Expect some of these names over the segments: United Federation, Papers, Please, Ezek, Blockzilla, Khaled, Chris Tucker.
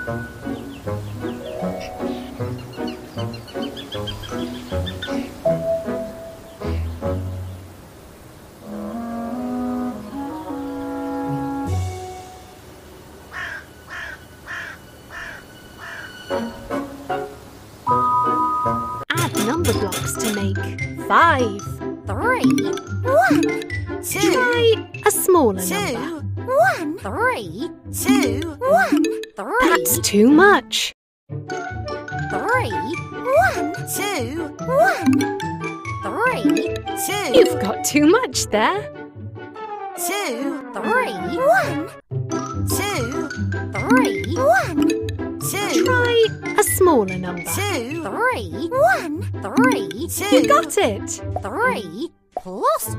Add number blocks to make 5, 3, 1. Two. Try a smaller number. 1, 3, 2, 1, 3. That's too much. 3, 1, 2, 1, 3, 2. You've got too much there. 2, 3, 1, 2, 3, 1, 2. Try a smaller number. 2, 3, 1, 3, 2. You got it. 3 plus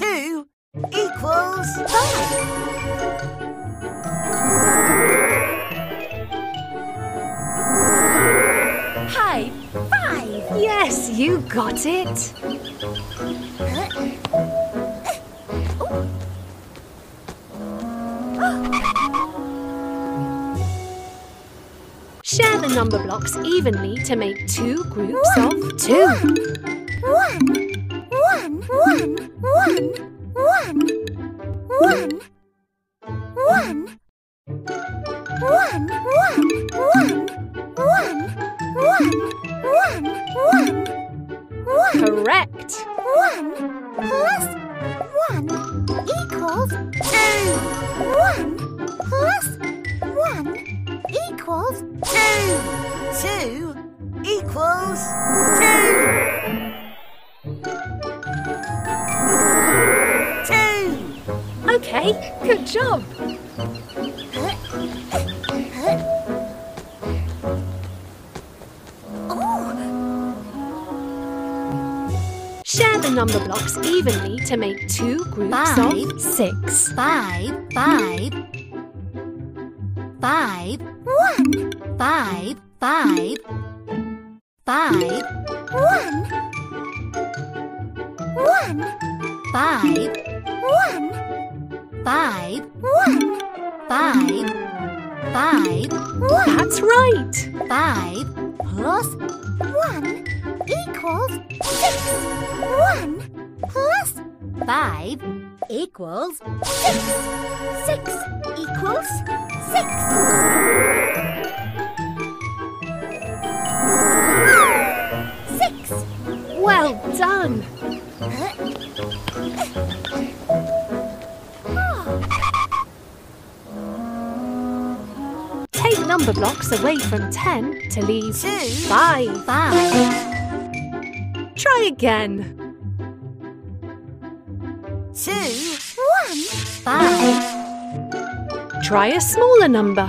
2 equals 5. High five! Yes, you got it! Share the number blocks evenly to make 2 groups of 2. 1, 1, 1, 1, 1, 1, 1, 1, 1, 1, 1, 1, 1. Correct. 1 plus 1 equals 2. 1 plus 1 equals 2. 2 equals 2. Okay, good job. Share the number blocks evenly to make 2 groups of 6. 5, 5, 5, 5, 5, 1, 5, 5, 1, 1, 5, 1, 1, 5, 1, 5, 1, 5, 1. That's right. 5 plus 1 equals 6. 1 plus 5 equals 6. 6 equals 6. Six. Well done. Take number blocks away from 10 to leave 5. Try again. 2, 1, 5. Try a smaller number.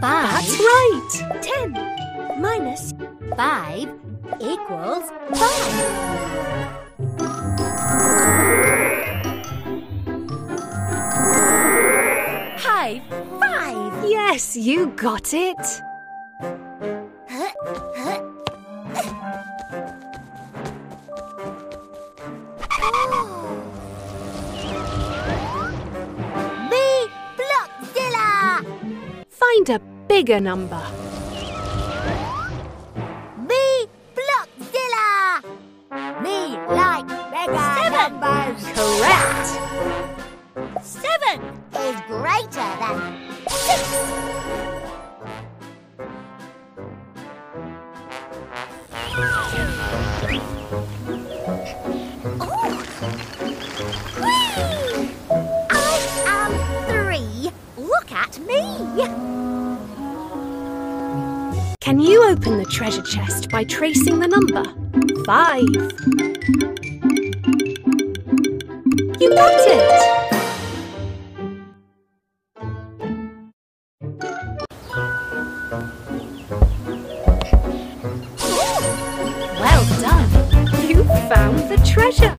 5. That's right. 10 minus 5 equals 5. High five! Yes, you got it. Find a bigger number. Me, Blockzilla! Me like bigger 7 numbers! Correct! 7 is greater than 6! Oh. I am 3! Look at me! Can you open the treasure chest by tracing the number 5? You got it! Well done! You found the treasure!